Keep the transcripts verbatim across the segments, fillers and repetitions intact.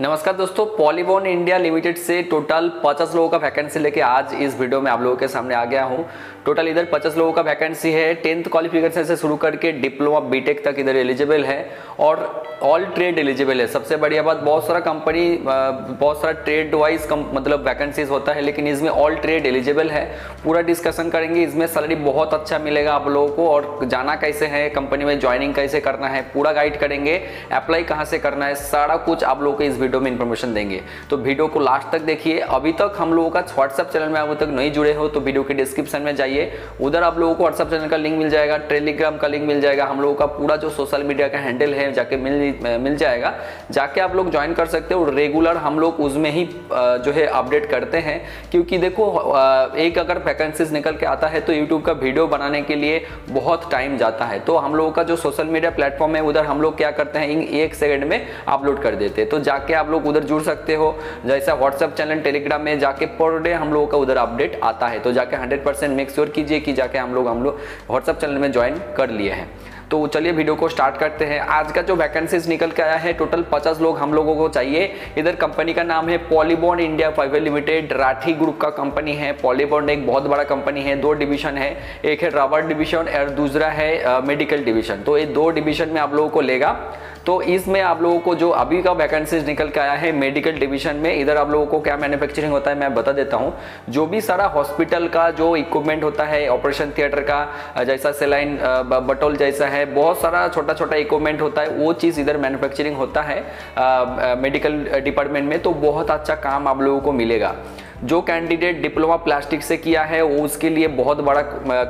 नमस्कार दोस्तों, Polybond India limited से टोटल पचास लोगों का वैकेंसी लेके आज इस वीडियो में आप लोगों के सामने आ गया हूं। टोटल इधर पचास लोगों का वैकेंसी है। टेंथ क्वालिफिकेशन से शुरू करके डिप्लोमा बीटेक तक इधर एलिजिबल है और ऑल ट्रेड एलिजिबल है। सबसे बढ़िया बात, बहुत सारा कंपनी बहुत सारा ट्रेड वाइज मतलब वैकेंसीज होता है, लेकिन इसमें ऑल ट्रेड एलिजिबल है। पूरा डिस्कशन करेंगे। इसमें सैलरी बहुत अच्छा मिलेगा आप लोगों को, और जाना कैसे है कंपनी में, ज्वाइनिंग कैसे करना है पूरा गाइड करेंगे, अप्लाई कहाँ से करना है, सारा कुछ आप लोग को इस वीडियो में इंफॉर्मेशन देंगे। तो वीडियो को लास्ट तक देखिए। अभी तक हम लोगों का व्हाट्सएप चैनल में अभी तक नहीं जुड़े हो तो वीडियो के डिस्क्रिप्शन में जाइए, उधर आप लोगों को व्हाट्सएप चैनल का लिंक मिल जाएगा, टेलीग्राम का लिंक मिल जाएगा, हम लोगों का पूरा जो सोशल मीडिया का हैंडल है जाके मिल मिल जाएगा, जाके आप लोग ज्वाइन कर सकते हो। रेगुलर हम लोग उसमें ही जो है अपडेट करते हैं, क्योंकि देखो एक अगर वैकेंसीज निकल के आता है तो यूट्यूब का वीडियो बनाने के लिए बहुत टाइम जाता है, तो हम लोगों का जो सोशल मीडिया प्लेटफॉर्म है उधर हम लोग क्या करते हैं, एक सेकेंड में अपलोड कर देते हैं। तो जाके आप लोग उधर जुड़ सकते हो। जैसा व्हाट्सएप चैनल टेलीग्राम में जाके पर डे हम लोगों का उधर अपडेट आता है, तो जाके हंड्रेड परसेंट मेक श्योर कीजिए कि जाके हम लोग हम लोग व्हाट्सएप चैनल में ज्वाइन कर लिए हैं। तो चलिए वीडियो को स्टार्ट करते हैं। आज का जो वैकेंसीज निकल के आया है टोटल पचास लोग हम लोगों को चाहिए। इधर कंपनी का नाम है Polybond India private limited, Rathi group का कंपनी है। पॉलीबॉन्ड एक बहुत बड़ा कंपनी है, दो डिवीजन है, एक है रबर डिवीजन और दूसरा है मेडिकल डिवीजन। तो ये दो डिवीजन में आप लोगों को लेगा। तो इसमें आप लोगों को जो अभी का वैकेंसीज निकल के आया है मेडिकल डिवीजन में, इधर आप लोगों को क्या मैन्युफैक्चरिंग होता है मैं बता देता हूँ। जो भी सारा हॉस्पिटल का जो इक्विपमेंट होता है, ऑपरेशन थिएटर का जैसा सेलाइन बटोल जैसा है, बहुत सारा छोटा छोटा इक्विपमेंट होता है, वो चीज़ इधर मैन्युफैक्चरिंग होता है मेडिकल डिपार्टमेंट में। तो बहुत अच्छा काम आप लोगों को मिलेगा। जो कैंडिडेट डिप्लोमा प्लास्टिक से किया है वो उसके लिए बहुत बड़ा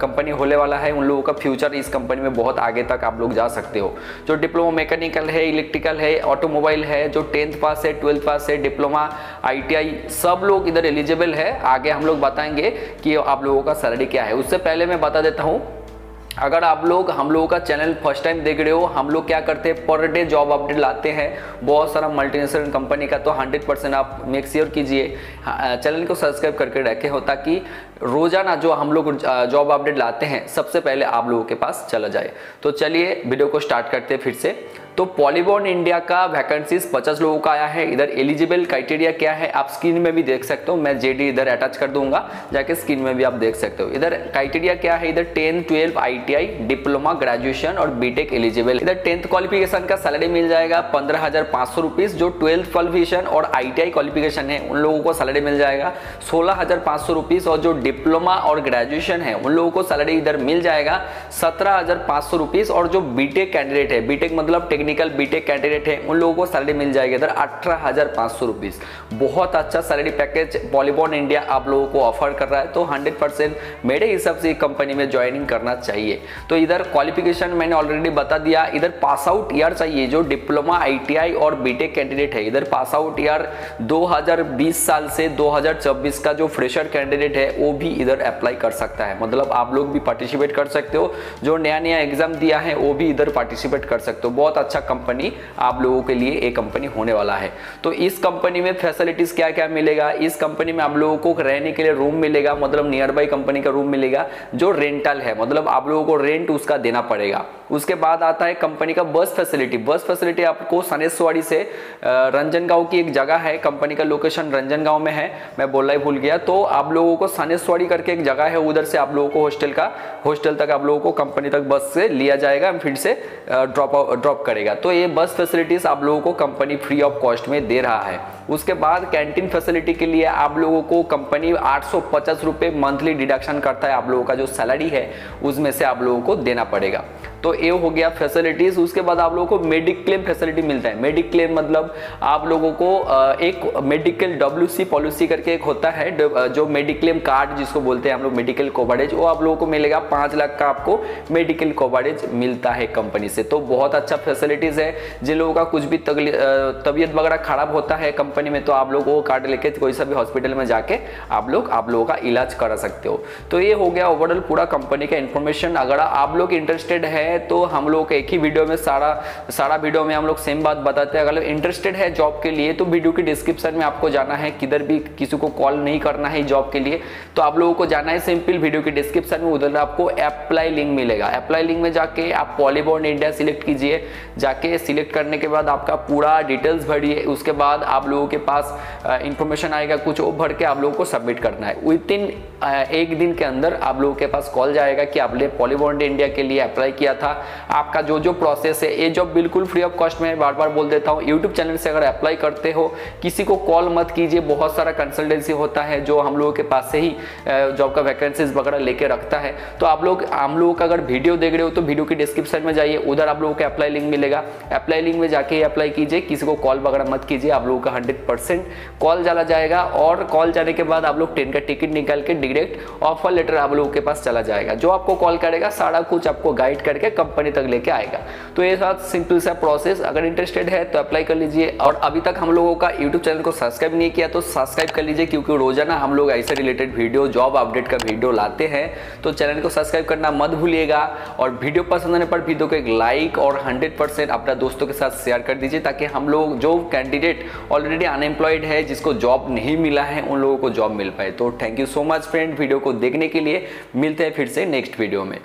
कंपनी होने वाला है। उन लोगों का फ्यूचर इस कंपनी में बहुत आगे तक आप लोग जा सकते हो। जो डिप्लोमा मैकेनिकल है, इलेक्ट्रिकल है, ऑटोमोबाइल है, जो टेंथ पास है, ट्वेल्थ पास है, डिप्लोमा आईटीआई, सब लोग इधर एलिजिबल है। आगे हम लोग बताएंगे कि आप लोगों का सैलरी क्या है। उससे पहले मैं बता देता हूँ, अगर आप लोग हम लोगों का चैनल फर्स्ट टाइम देख रहे हो, हम लोग क्या करते हैं पर डे जॉब अपडेट लाते हैं बहुत सारा मल्टीनेशनल कंपनी का। तो हंड्रेड परसेंट आप मेक श्योर कीजिए चैनल को सब्सक्राइब करके रखे हो, ताकि रोजाना जो हम लोग जॉब अपडेट लाते हैं सबसे पहले आप लोगों के पास चला जाए। तो चलिए वीडियो को स्टार्ट करते हैं फिर से। तो पॉलीबॉन्ड इंडिया का वैकेंसीज पचास लोगों का आया है। इधर एलिजिबल क्राइटेरिया क्या है आप स्क्रीन में भी देख सकते हो, मैं जेडी इधर अटैच कर दूंगा, जाके स्क्रीन में भी आप देख सकते हो। इधर क्राइटेरिया क्या है, इधर ten twelve ITI diploma graduation और बीटेक एलिजिबल। इधर टेंथ क्वालिफिकेशन का सैलरी मिल जाएगा पंद्रह हजार पाँच सौ रुपीज। जो ट्वेल्थ क्वालिफिकेशन और आईटीआई क्वालिफिकेशन है उन लोगों को सैलरी मिल जाएगा सोलह हजार पाँच सौ रुपीज, और जो डिप्लोमा और ग्रेजुएशन है उन लोगों को सैलरी इधर मिल जाएगा सत्रह हजार पाँच सौ रुपीज, और जो बीटेक कैंडिडेट है, बीटेक मतलब टेक्निकल बीटेक कैंडिडेट है, उन लोगों को सैलरी मिल जाएगी इधर अठारह हजार पाँच सौ रुपीस। बहुत अच्छा सैलरी पैकेज पॉलीबॉन्ड इंडिया आप लोगों को ऑफर कर रहा है। तो हंड्रेड परसेंट मेरे हिसाब से कंपनी में ज्वाइनिंग करना चाहिए। तो इधर क्वालिफिकेशन मैंने ऑलरेडी बता दिया। इधर पास आउट ईयर चाहिए, जो डिप्लोमा आईटीआई और बीटेक कैंडिडेट है, इधर पास आउट ईयर दो हजार बीस साल से दो हजार चौबीस का जो फ्रेशर कैंडिडेट है वो भी इधर अप्लाई कर सकता है। मतलब आप लोग भी पार्टिसिपेट कर सकते हो, जो नया नया एग्जाम दिया है वो भी इधर पार्टिसिपेट कर सकते हो। बहुत अच्छा कंपनी आप लोगों के लिए एक कंपनी होने वाला है। तो इस कंपनी में फैसिलिटीज क्या क्या मिलेगा, इस कंपनी में आप लोगों को रहने के लिए रूम मिलेगा, मतलब नियर बाई कंपनी का रूम मिलेगा जो रेंटल है, मतलब आप लोगों को रेंट उसका देना पड़ेगा। उसके बाद आता है कंपनी का बस फैसिलिटी। बस फैसिलिटी आपको सनेसवाड़ी से रंजनगांव की एक जगह है, कंपनी का लोकेशन रंजनगांव में है, मैं बोलना ही भूल गया। तो आप लोगों को सनेसवाड़ी करके एक जगह है, उधर से आप लोगों को हॉस्टल का हॉस्टल तक आप लोगों को कंपनी तक बस से लिया जाएगा, फिर से ड्रॉप ड्रॉप करेगा। तो ये बस फैसिलिटीज आप लोगों को कंपनी फ्री ऑफ कॉस्ट में दे रहा है। उसके बाद कैंटीन फैसिलिटी के लिए आप लोगों को कंपनी आठ सौ पचास रुपये मंथली डिडक्शन करता है, आप लोगों का जो सैलरी है उसमें से आप लोगों को देना पड़ेगा। तो ये हो गया फैसिलिटीज। उसके बाद आप लोगों को मेडिक्लेम फैसिलिटी मिलता है। मेडिक्लेम मतलब आप लोगों को एक मेडिकल डब्ल्यूसी पॉलिसी करके एक होता है, जो मेडिक्लेम कार्ड जिसको बोलते हैं हम लोग, मेडिकल कवरेज, वो आप लोगों को मिलेगा। पाँच लाख का आपको मेडिकल कवरेज मिलता है कंपनी से। तो बहुत अच्छा फैसिलिटीज है। जिन लोगों का कुछ भी तबीयत वगैरह खराब होता है, कंपनी कंपनी में, तो आप लोग वो कार्ड लेके कोई सा भी हॉस्पिटल में जाके आप लोग आप लोगों का इलाज करा सकते हो। तो ये हो गया ओवरऑल पूरा कंपनी का इन्फॉर्मेशन। अगर आप लोग इंटरेस्टेड है तो हम लोग एक ही वीडियो में सारा सारा वीडियो में हम लोग सेम बात बताते हैं। अगर इंटरेस्टेड है जॉब के लिए तो वीडियो की डिस्क्रिप्शन में आपको जाना है, किधर भी किसी को कॉल नहीं करना है जॉब के लिए, तो आप लोगों को जाना है सिंपल वीडियो की डिस्क्रिप्शन में, उधर आपको अप्लाई लिंक मिलेगा। अप्लाई लिंक में जाके आप पॉलीबॉन्ड इंडिया सिलेक्ट कीजिए, जाके सिलेक्ट करने के बाद आपका पूरा डिटेल्स भरिए, उसके बाद आप लोगों के पास इंफॉर्मेशन आएगा कुछ, वो भर के आप लोगों को सबमिट करना है। विद इन एक दिन के अंदर आप लोगों के पास कॉल जाएगा कि आपने पॉलीबॉन्ड इंडिया के लिए अप्लाई किया था, आपका जो जो प्रोसेस है। ये जॉब बिल्कुल फ्री ऑफ कॉस्ट में, बार बार बोल देता हूँ। यूट्यूब चैनल से अगर अप्लाई करते हो किसी को कॉल मत कीजिए, बहुत सारा कंसल्टेंसी होता है जो हम लोगों के पास से ही जॉब का वैकेंसीज वगैरह लेके रखता है। तो आप लोग हम लोगों का अगर वीडियो देख रहे हो तो वीडियो की डिस्क्रिप्शन में जाइए, उधर आप लोगों को अप्लाई लिंक मिलेगा, अप्लाई लिंक में जाके अप्लाई कीजिए, किसी को कॉल वगैरह मत कीजिए। आप लोगों का हंड्रेड परसेंट कॉल डाला जाएगा और कॉल जाने के बाद आप लोग ट्रेन का टिकट निकाल के डायरेक्ट ऑफर लेटर आप लोगों के पास चला जाएगा। जो आपको कॉल करेगा सारा कुछ आपको गाइड करके कंपनी तक लेके आएगा। तो ये साथ सिंपल सा प्रोसेस। अगर इंटरेस्टेड है तो अप्लाई कर लीजिए। और अभी तक हम लोगों का यूट्यूब चैनल को सब्सक्राइब नहीं किया तो सब्सक्राइब कर लीजिए, क्योंकि रोजाना हम लोग ऐसे रिलेटेड वीडियो जॉब अपडेट का वीडियो लाते हैं। तो चैनल को सब्सक्राइब करना मत भूलिएगा, और वीडियो पसंद आने पर वीडियो को एक लाइक और हंड्रेड परसेंट अपना दोस्तों के साथ शेयर कर दीजिए, ताकि हम लोग जो कैंडिडेट ऑलरेडी अनएम्प्लॉयड है, जिसको जॉब नहीं मिला है, उन लोगों को जॉब मिल पाए। तो thank you so much friend video को देखने के लिए। मिलते हैं फिर से नेक्स्ट वीडियो में।